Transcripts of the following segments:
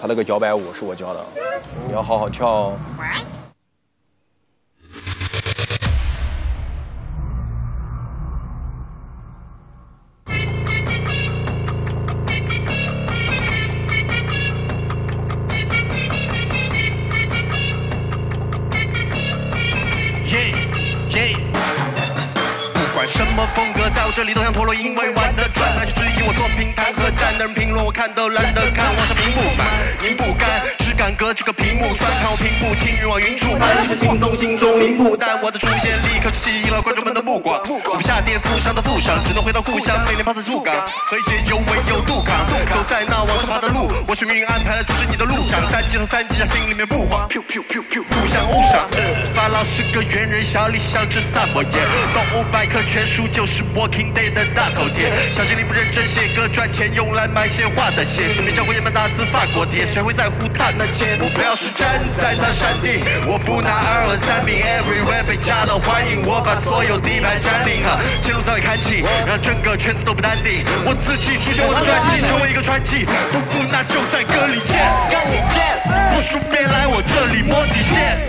他那个摇摆舞是我教的，你要好好跳哦。这里都像陀螺，因为玩得转，还是质疑我作品谈何赞？但人评论我看都懒得看，网上评不满，您不甘，只敢隔这个屏幕酸，看我屏不清，云往云处翻。你是轻松心中零负担，我的出现立刻吸引了观众们的目光。我不下店负伤的负伤，只能回到故乡，每年泡在醋缸，何以解忧唯有渡港。走在那往上爬的路，我是命运安排来阻止你的路障。三级和三级啊，心里面不慌，互相误伤。法老是个猿人，小李像只萨摩耶，动物百科全书就是 walking。 day 的大头贴，小精灵不认真写歌赚钱，用来买些画的鞋。手里教过你们打字法国帖，谁会在乎他那钱？我不要是站在那山顶，我不拿二和三名 ，everywhere 被家的欢迎，我把所有地盘占领。前路早已看起，让整个圈子都不淡定。我自己书写我的传记，成为一个传奇，不服那就在歌里见。不输别来我这里摸底线，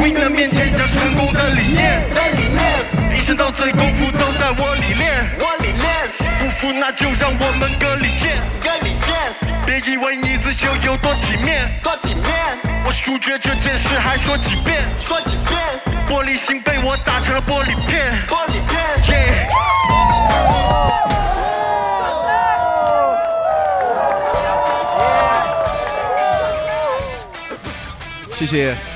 为了面前讲成功的理念。 一生到最功夫都在我里练，不服那就让我们歌里见，别以为你自己有多体面，我数学这件事还说几遍，玻璃心被我打成了玻璃片，谢谢。